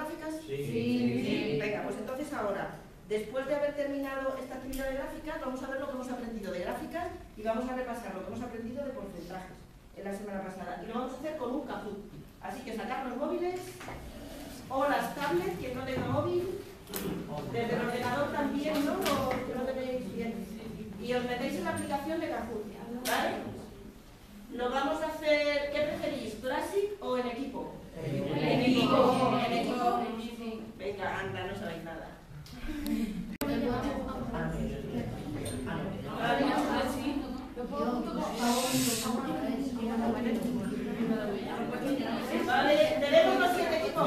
gráficas? Sí. Sí. Venga, pues entonces ahora, después de haber terminado esta actividad de gráficas, vamos a ver lo que hemos aprendido de gráficas y vamos a repasar lo que hemos aprendido de porcentajes en la semana pasada. Y lo vamos a hacer con un Kahoot. Así que sacar los móviles o las tablets, quien no tenga móvil, desde el ordenador también, ¿no? Que no tenéis bien. Y os metéis en la aplicación de Kahoot, ¿vale? Lo vamos a hacer, ¿qué preferís? ¿Classic o en equipo? En equipo. Venga, anda, no sabéis nada. Vale, tenemos los 7 equipos.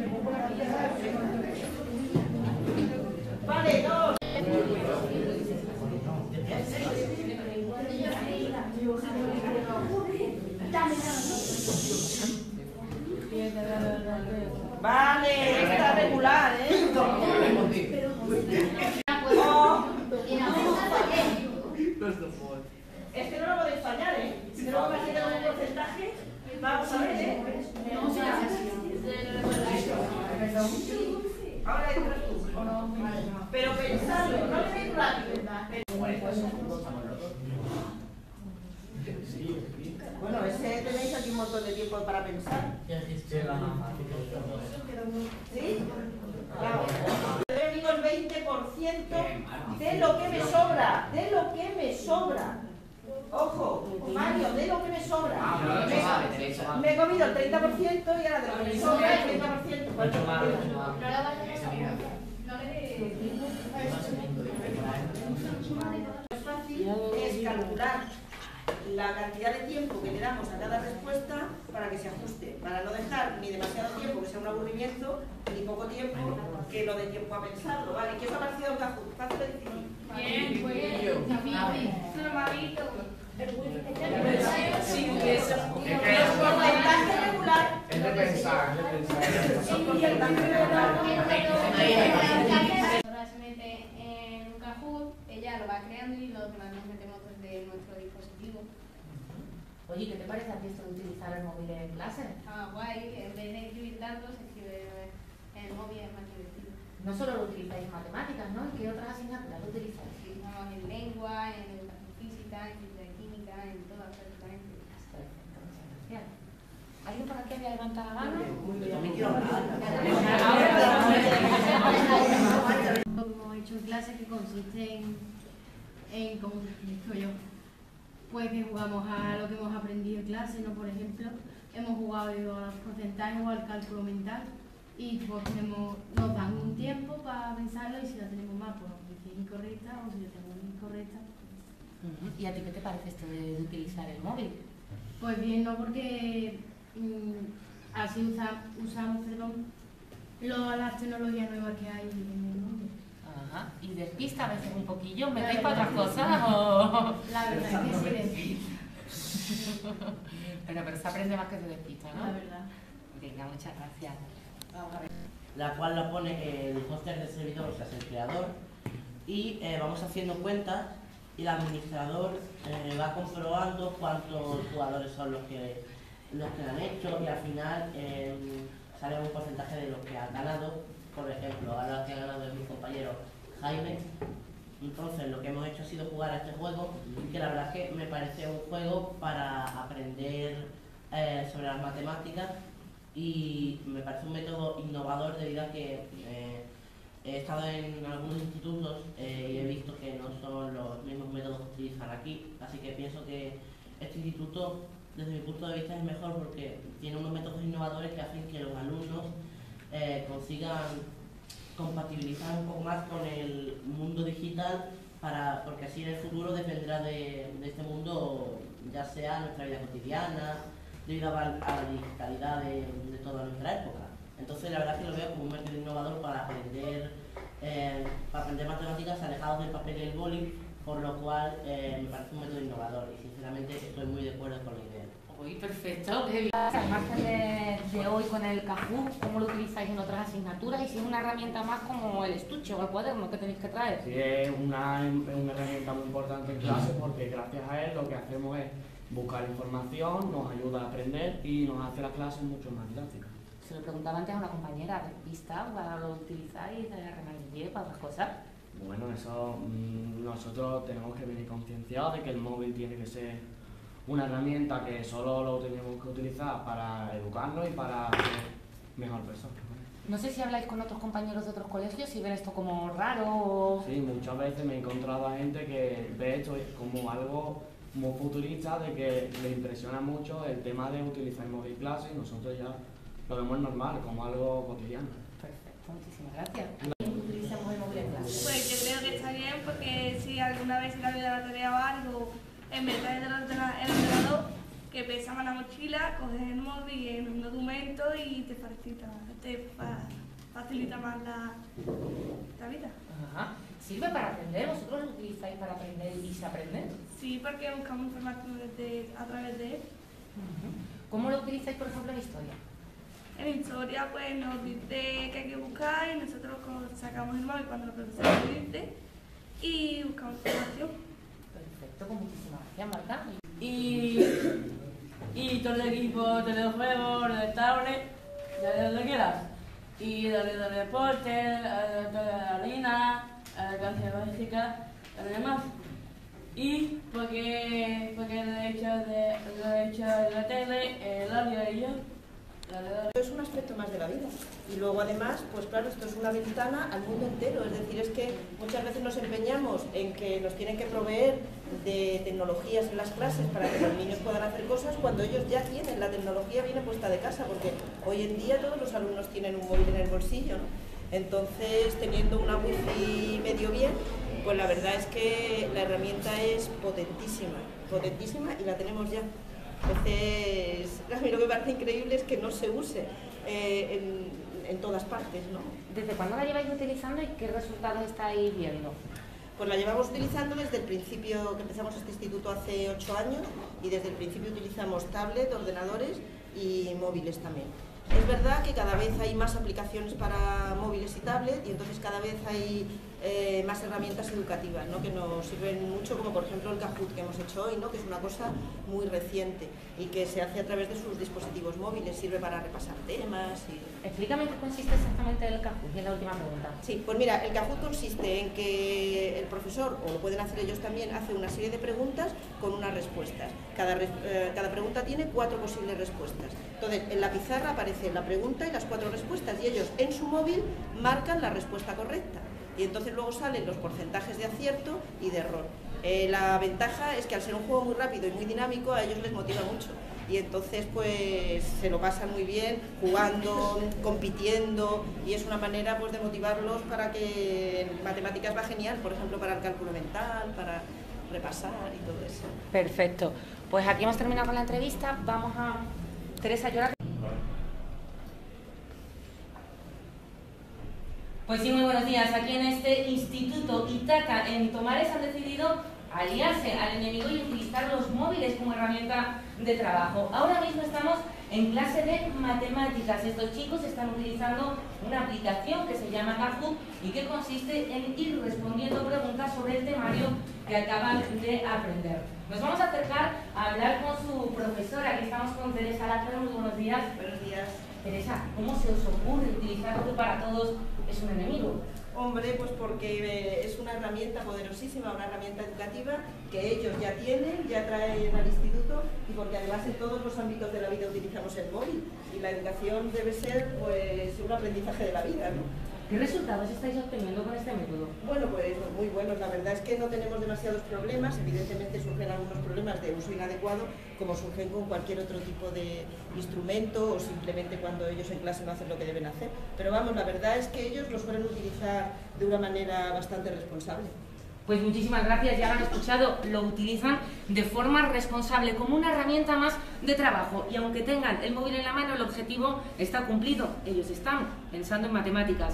Oye, ¿qué te parece a ti esto de utilizar el móvil en clase? Ah, guay, en vez de escribir datos, escribe el móvil es más divertido. No solo lo utilizáis en matemáticas, ¿no? ¿En qué otras asignaturas lo utilizáis? Sí, no, en lengua, en educación física, en química, en todas prácticamente. Perfecto, muchas gracias. ¿Alguien por aquí había levantado la mano? No me quiero hablar. Como he hecho en clase que consiste en ¿cómo te explico yo? Pues que jugamos a lo que hemos aprendido en clase, ¿no? Por ejemplo, hemos jugado a los porcentajes o al cálculo mental y pues nos dan un tiempo para pensarlo y si la tenemos mal, pues si es incorrecta o si la tenemos incorrecta. Pues... ¿Y a ti qué te parece esto de utilizar el móvil? Pues bien, no, porque así usamos las tecnologías nuevas que hay en el mundo. Ajá. Y despista a veces un poquillo, ¿me dais para otras cosas? O... La verdad es que sí. Bueno, pero se aprende más que se despista, ¿no? La verdad. Venga, muchas gracias. Vamos a ver. La cual la pone el hoster del servidor, o sea, el creador, y vamos haciendo cuentas y el administrador va comprobando cuántos jugadores son los que la han hecho y al final sale un porcentaje de lo que han ganado. Por ejemplo, ahora que ha ganado es mi compañero Jaime. Entonces lo que hemos hecho ha sido jugar a este juego, que la verdad es que me parece un juego para aprender sobre las matemáticas, y me parece un método innovador debido a que he estado en algunos institutos y he visto que no son los mismos métodos que utilizan aquí, así que pienso que este instituto desde mi punto de vista es mejor porque tiene unos métodos innovadores que hacen que los alumnos consigan compatibilizar un poco más con el mundo digital, porque así en el futuro dependerá de este mundo, ya sea nuestra vida cotidiana, debido a la digitalidad de toda nuestra época. Entonces la verdad es que lo veo como un método innovador para aprender matemáticas alejados del papel y el boli, por lo cual me parece un método innovador y sinceramente estoy muy de acuerdo con la idea. Uy, perfecto. Al margen de hoy con el Kahoot, ¿cómo lo utilizáis en otras asignaturas? Y si es una herramienta más como el estuche o el cuaderno que tenéis que traer. Sí, es una herramienta muy importante en clase porque gracias a él lo que hacemos es buscar información, nos ayuda a aprender y nos hace las clases mucho más didácticas. Se lo preguntaba antes a una compañera, ¿vista? ¿Lo utilizáis de herramienta para otras cosas? Bueno, eso nosotros tenemos que venir concienciados de que el móvil tiene que ser una herramienta que solo lo tenemos que utilizar para educarnos y para ser mejor personas. No sé si habláis con otros compañeros de otros colegios, si ven esto como raro o... Sí, muchas veces me he encontrado a gente que ve esto como algo muy futurista, de que le impresiona mucho el tema de utilizar el móvil en clase, y nosotros ya lo vemos normal, como algo cotidiano. Perfecto, muchísimas gracias. ¿Utilizamos el móvil en clase? Pues yo creo que está bien, porque si alguna vez se cambia la tarea o algo, en vez de el ordenador, que pesa más la mochila, coges el móvil en un documento y te facilita más la vida. Ajá. ¿Sirve para aprender? ¿Vosotros lo utilizáis para aprender y se aprende? Sí, porque buscamos información a través de él. ¿Cómo lo utilizáis, por ejemplo, en historia? En historia, pues nos dice que hay que buscar y nosotros sacamos el móvil cuando la profesora nos dice y buscamos información. Perfecto, con muchísimas gracias, Marta. Y todo el equipo, telejuegos, de tablet, de donde quieras. Y de deporte, de harina, de canciones básicas, de lo demás. Y porque lo he hecho de la tele, el audio y yo. Es un aspecto más de la vida. Y luego además, pues claro, esto es una ventana al mundo entero. Es decir, es que muchas veces nos empeñamos en que nos tienen que proveer de tecnologías en las clases para que los niños puedan hacer cosas cuando ellos ya tienen, la tecnología viene puesta de casa, porque hoy en día todos los alumnos tienen un móvil en el bolsillo, ¿no? Entonces, teniendo una wifi medio bien, pues la verdad es que la herramienta es potentísima, potentísima, y la tenemos ya. Entonces, a mí lo que me parece increíble es que no se use en todas partes, ¿no? ¿Desde cuándo la lleváis utilizando y qué resultados estáis viendo? Pues la llevamos utilizando desde el principio, que empezamos este instituto hace 8 años, y desde el principio utilizamos tablets, ordenadores y móviles también. Es verdad que cada vez hay más aplicaciones para móviles y tablets, y entonces cada vez hay más herramientas educativas, ¿no? Que nos sirven mucho, como por ejemplo el Kahoot que hemos hecho hoy, ¿no? Que es una cosa muy reciente y que se hace a través de sus dispositivos móviles, sirve para repasar temas y... Explícame qué consiste exactamente el Kahoot, que es la última pregunta. Sí, pues mira, el Kahoot consiste en que el profesor, o lo pueden hacer ellos también, hace una serie de preguntas con unas respuestas. Cada pregunta tiene 4 posibles respuestas. Entonces, en la pizarra aparece la pregunta y las 4 respuestas, y ellos en su móvil marcan la respuesta correcta, y entonces luego salen los porcentajes de acierto y de error. La ventaja es que al ser un juego muy rápido y muy dinámico, a ellos les motiva mucho, y entonces pues se lo pasan muy bien jugando, compitiendo, y es una manera pues de motivarlos para que en matemáticas va genial, por ejemplo para el cálculo mental, para repasar y todo eso. Perfecto, pues aquí hemos terminado con la entrevista, vamos a Teresa Llorat. Pues sí, muy buenos días. Aquí en este instituto Itaca, en Tomares, han decidido aliarse al enemigo y utilizar los móviles como herramienta de trabajo. Ahora mismo estamos en clase de matemáticas. Estos chicos están utilizando una aplicación que se llama Kahoot y que consiste en ir respondiendo preguntas sobre el temario que acaban de aprender. Nos vamos a acercar a hablar con su profesora, que estamos con Teresa Llorat. Muy buenos días. Buenos días. Teresa, ¿cómo se os ocurre utilizar Kahoot para todos es un enemigo? Hombre, pues porque es una herramienta poderosísima, una herramienta educativa que ellos ya tienen, ya traen al instituto, y porque además en todos los ámbitos de la vida utilizamos el móvil y la educación debe ser pues un aprendizaje de la vida, ¿no? ¿Qué resultados estáis obteniendo con este método? Bueno, pues muy buenos. La verdad es que no tenemos demasiados problemas. Evidentemente surgen algunos problemas de uso inadecuado, como surgen con cualquier otro tipo de instrumento o simplemente cuando ellos en clase no hacen lo que deben hacer. Pero vamos, la verdad es que ellos lo suelen utilizar de una manera bastante responsable. Pues muchísimas gracias, ya lo han escuchado, lo utilizan de forma responsable, como una herramienta más de trabajo. Y aunque tengan el móvil en la mano, el objetivo está cumplido. Ellos están pensando en matemáticas.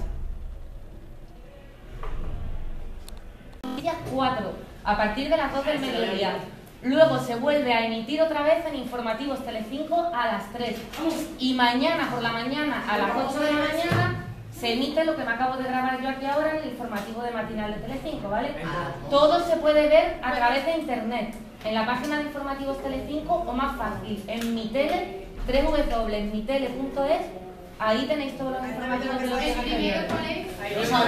4, a partir de las 12 del mediodía. Luego se vuelve a emitir otra vez en Informativos Telecinco a las 3. Y mañana por la mañana, a las 8 de la mañana, se emite lo que me acabo de grabar yo aquí ahora en el informativo de matinal de Telecinco, ¿vale? Todo se puede ver a través de internet, en la página de Informativos Telecinco o más fácil, en mi tele, www.mitele.es. Ahí tenéis todos los informativos de los que